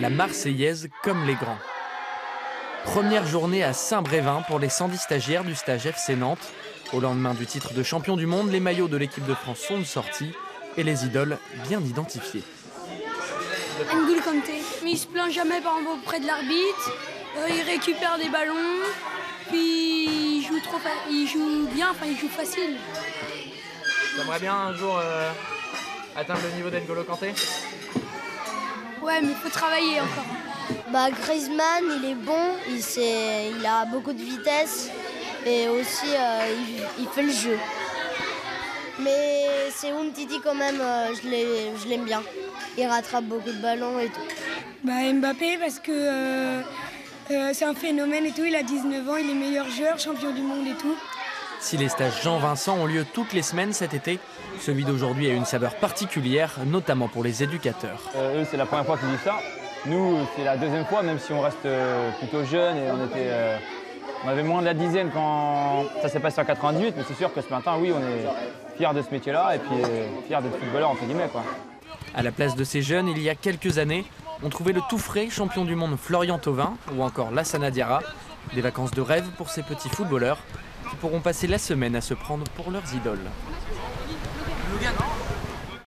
la Marseillaise comme les grands. Première journée à Saint-Brévin pour les 110 stagiaires du stage FC Nantes. Au lendemain du titre de champion du monde, les maillots de l'équipe de France sont sortis et les idoles bien identifiées. N'Golo Kanté, mais il se plaint jamais par exemple auprès de l'arbitre, il récupère des ballons, puis il joue facile. T'aimerais bien un jour atteindre le niveau d'N'Golo Kanté? Ouais, mais il faut travailler encore. Bah, Griezmann, il est bon, il a beaucoup de vitesse et aussi il fait le jeu. Mais c'est Umtiti quand même, je l'aime bien. Il rattrape beaucoup de ballons et tout. Bah, Mbappé, parce que c'est un phénomène et tout. Il a 19 ans, il est meilleur joueur, champion du monde et tout. Si les stages Jean Vincent ont lieu toutes les semaines cet été, celui d'aujourd'hui a une saveur particulière, notamment pour les éducateurs. Eux, c'est la première fois qu'ils vivent ça. Nous, c'est la deuxième fois, même si on reste plutôt jeunes et on avait moins de la dizaine quand ça s'est passé en 98. Mais c'est sûr que ce matin, oui, on est fiers de ce métier-là et puis fiers d'être footballeurs, entre guillemets, quoi. À la place de ces jeunes, il y a quelques années, on trouvait le tout frais champion du monde Florian Thauvin ou encore Lassana Diara. Des vacances de rêve pour ces petits footballeurs qui pourront passer la semaine à se prendre pour leurs idoles.